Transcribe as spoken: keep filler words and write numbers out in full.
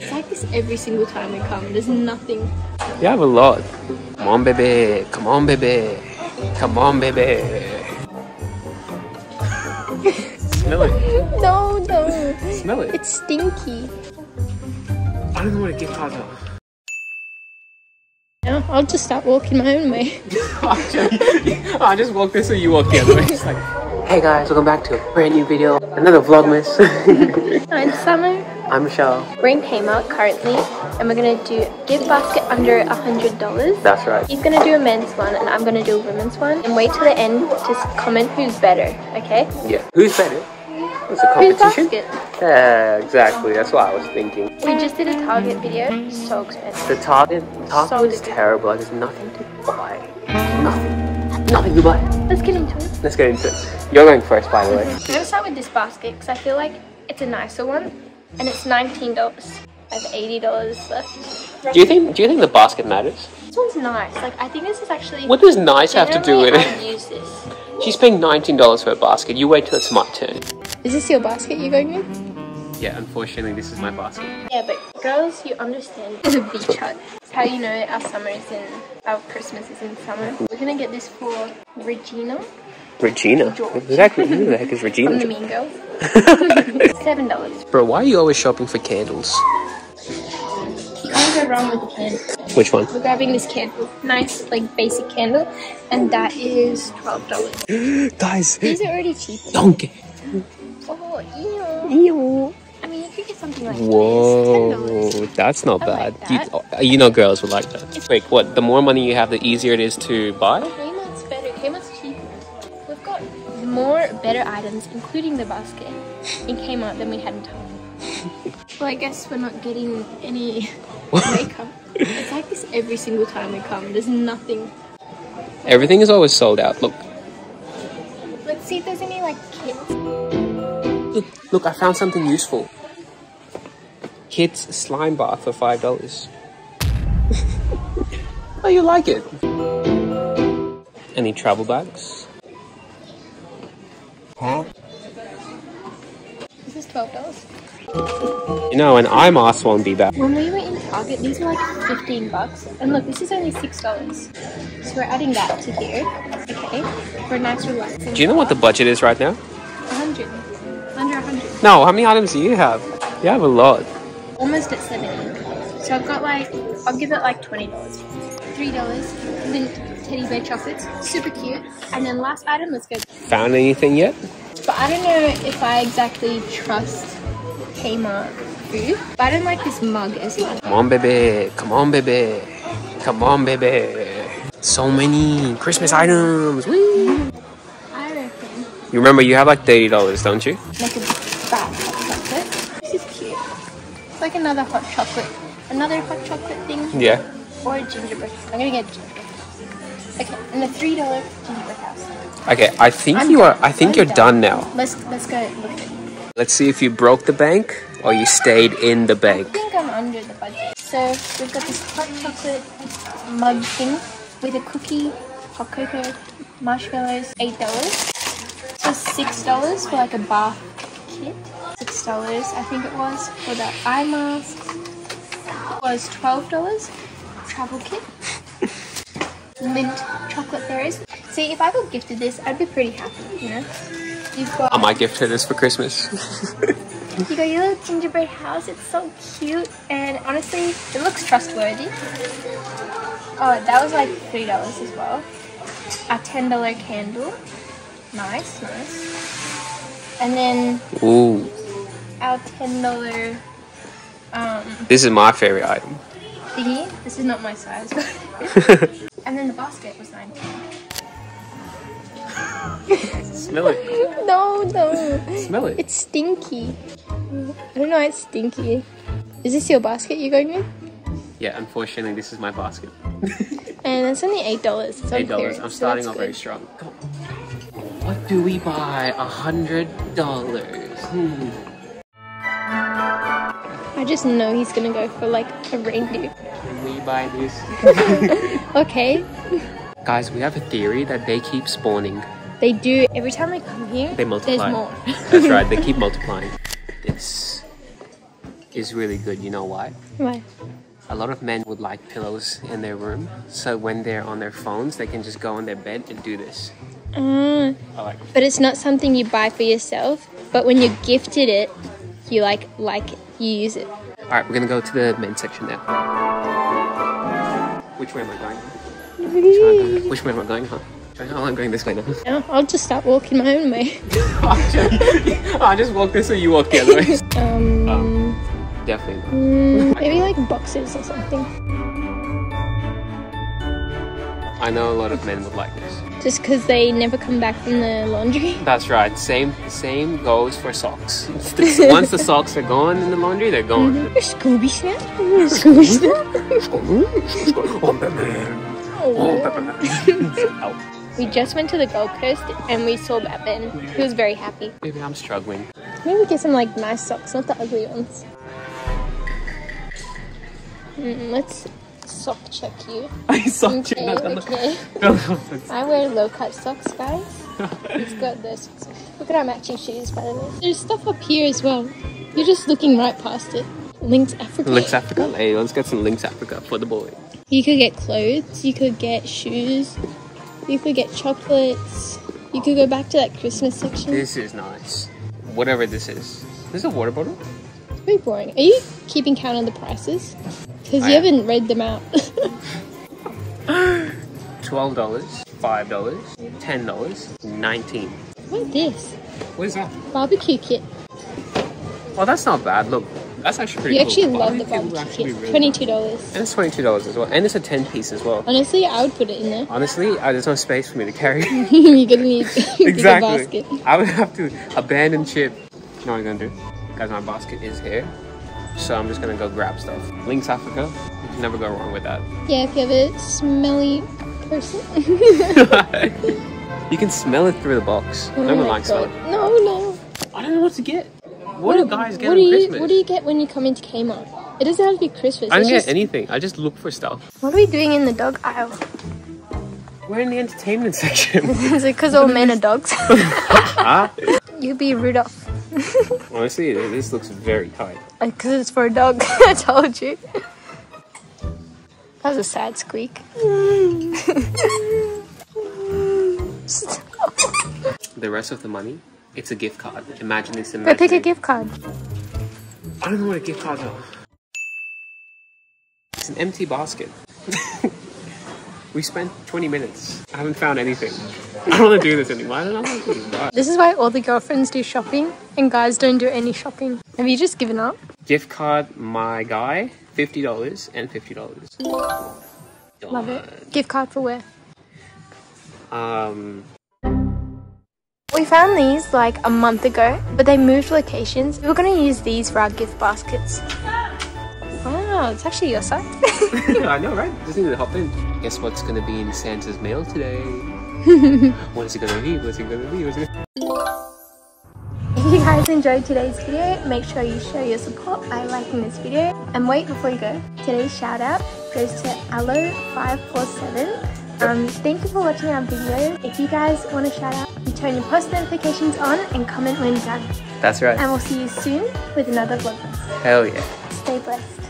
It's like this every single time we come. There's nothing. You have a lot. Come on, baby. Come on, baby. Come on, baby. Smell it. No, no. Smell it. It's stinky. I don't know what a gift cards are. Yeah, I'll just start walking my own way. I'll just walk this way, you walk the other way. Just like, hey guys, welcome back to a brand new video. Another Vlogmas. I'm Summer. I'm Michelle. We're in Kmart currently, and we're going to do gift basket under one hundred dollars. That's right. He's going to do a men's one, and I'm going to do a women's one. And wait till the end, just comment who's better, okay? Yeah. Who's better? It's a competition. Yeah, exactly. That's what I was thinking. We just did a Target video. So expensive. The Target, Target so is terrible. There's nothing to buy. Nothing. Nothing to buy. Let's get into it. Let's get into it. You're going first, by the way. I'm gonna start with this basket because I feel like it's a nicer one, and it's nineteen dollars. I have eighty dollars left. Do you think? Do you think the basket matters? This one's nice. Like I think this is actually. What does nice have to do with it? Use this. She's paying nineteen dollars for a basket. You wait till it's my turn. Is this your basket you're going with? Yeah, unfortunately this is my basket. Yeah, but girls, you understand. It's a beach hut. It's how you know our summer is in, our Christmas is in summer. We're going to get this for Regina. Regina? Exactly. Who the heck is Regina? From the Mean Girls. seven dollars. Bro, why are you always shopping for candles? You can't go wrong with the candles. Which one? We're grabbing this candle. Nice, like, basic candle. And that is twelve dollars. Guys. These are already cheap. Don't get... Oh, ew. Ew. I mean, you could get something like whoa, this. Whoa, that's not I bad. Like that. you, you know girls would like that. It's like, what, the more money you have, the easier it is to buy? Kmart's better. Kmart's cheaper. We've got more better items, including the basket, in Kmart than we had in Target. Well, I guess we're not getting any makeup. It's like this every single time we come. There's nothing. Everything is always sold out. Look. Let's see if there's any, like, kits. Look, look, I found something useful. Kids slime bar for five dollars. Oh, you like it? Any travel bags? Huh? This is twelve dollars. You know, an eye mask won't be bad. When we were in Target, these were like fifteen bucks. And look, this is only six dollars. So we're adding that to here, okay? For a nice relaxing. Do you know what the budget is right now? one hundred. No, how many items do you have? You have a lot. Almost at seventy. So I've got like, I'll give it like twenty dollars. three dollars, then teddy bear chocolates, super cute. And then last item, let's go. Found anything yet? But I don't know if I exactly trust Kmart food. But I don't like this mug as well. Come on, baby. Come on, baby. Come on, baby. So many Christmas items. Woo! I reckon. You remember you have like thirty dollars, don't you? Like a chocolate. This is cute. It's like another hot chocolate. Another hot chocolate thing. Yeah. Or a gingerbread. I'm gonna get a gingerbread house. Okay, and a three dollar gingerbread house. Okay, I think I'm you done. are I think I'm you're done. done now. Let's let's go look at it. Let's see if you broke the bank or you stayed in the bank. I think I'm under the budget. So we've got this hot chocolate mug thing with a cookie, hot cocoa, marshmallows, eight dollars. So six dollars for like a bath. Six dollars, I think it was, for the eye masks. It was twelve dollars. Travel kit, mint chocolate berries. See, if I got gifted this, I'd be pretty happy, you know. You've got. I might gift her this for Christmas. You got your little gingerbread house. It's so cute, and honestly, it looks trustworthy. Oh, that was like three dollars as well. A ten dollar candle. Nice, nice. And then ooh. Our ten dollar um, this is my favourite item. Thingy? This is not my size. And then the basket was nineteen. Smell it. No, no. Smell it. It's stinky. I don't know why it's stinky. Is this your basket you're going with? Yeah, unfortunately this is my basket. And it's only eight dollars. It's on eight dollars. I'm starting so off good. very strong. Come on. What do we buy? A hundred dollars. Hmm. I just know he's gonna go for like a reindeer. Can we buy this? Okay. Guys, we have a theory that they keep spawning. They do. Every time they come here, they multiply. There's more. That's right. They keep multiplying. This. is really good. You know why? Why? A lot of men would like pillows in their room, so when they're on their phones, they can just go on their bed and do this. Uh, I like it. But it's not something you buy for yourself, but when you're gifted it, you like, like it, you use it. All right, we're gonna go to the men's section now. Which way am I going? Which way am I going? Which way am I going, huh? Oh, I'm going this way now. Yeah, I'll just start walking my own way. I'll just walk this way, you walk the other way. um, um, definitely not. Mm, maybe like boxes or something. I know a lot of men would like this. Just because they never come back from the laundry? That's right. Same same goes for socks. Once the socks are gone in the laundry, they're gone. Mm-hmm. Scooby snap. Scooby snap. Oh, Batman. Oh, Batman. We just went to the Gold Coast and we saw Batman. He was very happy. Maybe I'm struggling. Maybe get some like nice socks, not the ugly ones. Mm, let's sock check you. I sock okay, check. No, no, okay. No, no, no. I wear low cut socks, guys. It's got this. Look at our matching shoes, by the way. There's stuff up here as well. You're just looking right past it. Lynx Africa. Lynx Africa. Hey, let's get some Lynx Africa for the boy. You could get clothes. You could get shoes. You could get chocolates. You could go back to that Christmas section. This is nice. Whatever this is. This is a water bottle? It's very boring. Are you keeping count on the prices? Because you haven't read them out. twelve dollars, five dollars, ten dollars, nineteen dollars. What is this? What is that? Barbecue kit. Oh, that's not bad. Look, that's actually pretty you cool. You actually love the barbecue kit. Really twenty-two dollars. Nice. And it's twenty-two dollars as well. And it's a ten piece as well. Honestly, I would put it in there. Honestly, I, there's no space for me to carry. You're going to need a exactly. bigger basket. I would have to abandon Chip. You know what I'm going to do? Guys, my basket is here. So I'm just going to go grab stuff. Lynx Africa. You can never go wrong with that. Yeah, if you have a smelly person. You can smell it through the box. Oh, no one likes it. No, no. I don't know what to get. What, what do guys get what on do you, Christmas? What do you get when you come into Kmart? It doesn't have to be Christmas. I don't get just... anything. I just look for stuff. What are we doing in the dog aisle? We're in the entertainment section. Is it because all men are dogs? Huh? You'd be Rudolph. Honestly, this looks very tight. Because it's for a dog. I told you. That was a sad squeak. The rest of the money, it's a gift card. Imagine it's imaginary. But pick a gift card. I don't know what a gift card are. It's an empty basket. We spent twenty minutes. I haven't found anything. I don't want to do this anymore. I don't know what to buy. This is why all the girlfriends do shopping and guys don't do any shopping. Have you just given up? Gift card, my guy, fifty dollars and fifty dollars. Love it. Gift card for where? Um... We found these like a month ago, but they moved locations. We were going to use these for our gift baskets. Wow, it's actually your size. I know, right? Just need to hop in. Guess what's going to be in Santa's mail today? What is it going to be? What's it going to be? What's it gonna... If you guys enjoyed today's video, make sure you show your support by liking this video. And wait, before you go, today's shout out goes to Aloe five four seven. Um, thank you for watching our video. If you guys want to shout out, you turn your post notifications on and comment when done. That's right. And we'll see you soon with another Vlogmas. Hell yeah. Stay blessed.